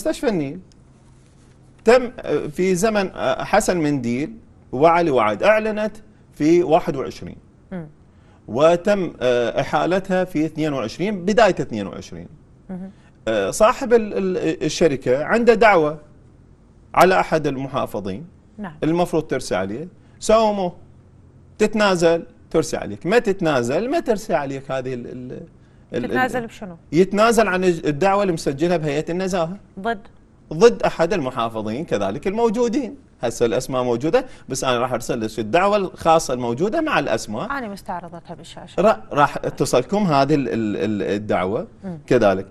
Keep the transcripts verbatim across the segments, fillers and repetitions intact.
مستشفى النيل تم في زمن حسن منديل وعلي وعد، أعلنت في واحد وعشرين م. وتم إحالتها في اثنين وعشرين، بداية اثنين وعشرين. م. صاحب الشركة عنده دعوة على أحد المحافظين، نعم. المفروض ترسي عليه، ساومه تتنازل ترسي عليك، ما تتنازل ما ترسي عليك. هذه ال تتنازل بشنو؟ يتنازل عن الدعوة اللي مسجلها بهيئة النزاهة ضد ضد أحد المحافظين كذلك الموجودين. هسه الأسماء موجودة، بس أنا راح أرسل لك الدعوة الخاصة الموجودة مع الأسماء، أنا مستعرضتها بالشاشة، را راح اتصلكم هذه الدعوة. م. كذلك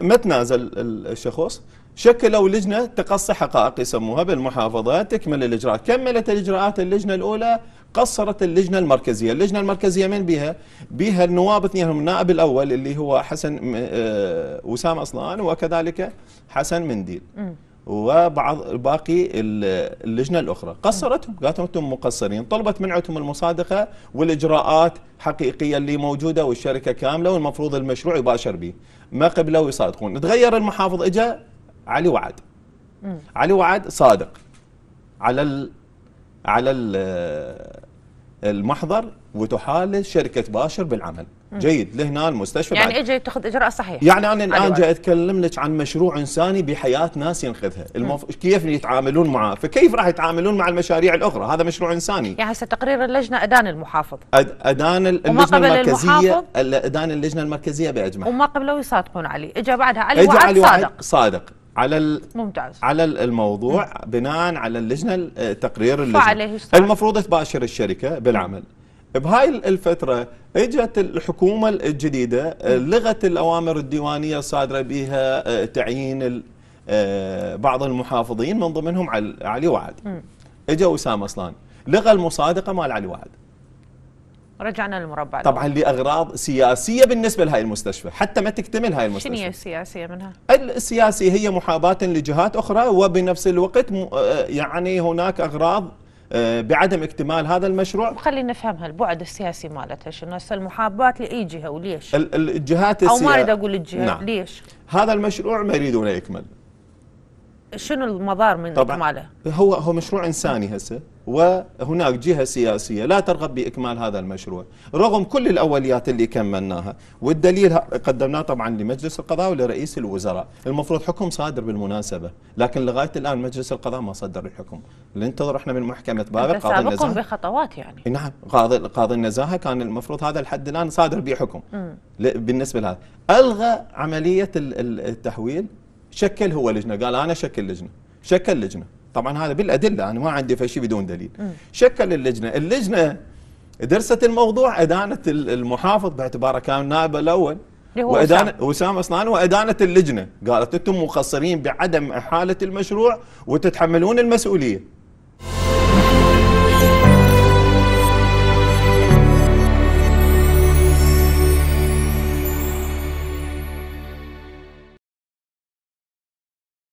ما تنازل الشخص، شكلوا لجنة تقص حقائق يسموها بالمحافظة تكمل الإجراء. كملت الإجراءات اللجنة الأولى، قصرت اللجنة المركزية. اللجنة المركزية من بها؟ بها النواب اثنينهم، النائب الأول اللي هو حسن وسام اصلان وكذلك حسن منديل، وبعض باقي اللجنة الأخرى. قصرتهم، قالتهم أنتم مقصرين، طلبت منعتهم المصادقة والإجراءات حقيقية اللي موجودة والشركة كاملة والمفروض المشروع يباشر به. ما قبلوا يصادقون. تغير المحافظ، إجا علي وعد. مم. علي وعد صادق على ال على ال المحضر، وتحال شركة باشر بالعمل. مم. جيد. لهنا المستشفى يعني اجى تاخذ اجراء صحيح. يعني انا الان جاي اتكلم لك عن مشروع انساني بحياة ناس ينخذها، المف... كيف يتعاملون معه، فكيف راح يتعاملون مع المشاريع الاخرى؟ هذا مشروع انساني. يعني هسه تقرير اللجنة ادان المحافظ، أد... ادان اللجنة المركزية، ادان اللجنة المركزية باجمعها، وما قبلوا يصادقون عليه. اجى بعدها علي وعد، علي وعد صادق صادق على ال... ممتاز. على الموضوع. مم. بناء على اللجنه، تقرير اللجنه المفروض تباشر الشركه بالعمل. بهاي الفتره اجت الحكومه الجديده، لغت الاوامر الديوانيه الصادره بها تعيين بعض المحافظين، من ضمنهم علي وعد. اجا وسام اصلان، لغى المصادقه مال علي وعد. رجعنا للمربع طبعا لاغراض سياسيه بالنسبه لهاي المستشفى، حتى ما تكتمل هاي المستشفى. شنو هي السياسيه منها؟ السياسيه هي محاباه لجهات اخرى، وبنفس الوقت يعني هناك اغراض بعدم اكتمال هذا المشروع. خلينا نفهمها البعد السياسي مالتها شنو. هسه المحاباه لاي جهه وليش؟ الجهات السياسيه، او ما اريد اقول الجهه، نعم. ليش؟ هذا المشروع ما يريدونه يكمل. شنو المضار من اكماله؟ هو هو مشروع انساني هسه، وهناك جهه سياسيه لا ترغب باكمال هذا المشروع رغم كل الاولويات اللي كملناها، والدليل قدمناه طبعا لمجلس القضاء ولرئيس الوزراء. المفروض حكم صادر بالمناسبه، لكن لغايه الان مجلس القضاء ما صدر الحكم. ننتظر احنا من محكمه بابر قاضي النزاهه، سابقا بخطوات يعني، نعم. قاضي قاضي النزاهه كان المفروض هذا الحد الان صادر به حكم. م. بالنسبه لهذا الغى عمليه التحويل، شكل هو لجنه، قال انا شكل لجنه، شكل لجنه، طبعا هذا بالادله، انا ما عندي فشي بدون دليل. م. شكل اللجنه، اللجنه درست الموضوع، ادانت المحافظ باعتباره كان النائب الاول، وادانت وسام اصلان، وادانت اللجنه، قالت انتم مقصرين بعدم احاله المشروع وتتحملون المسؤوليه.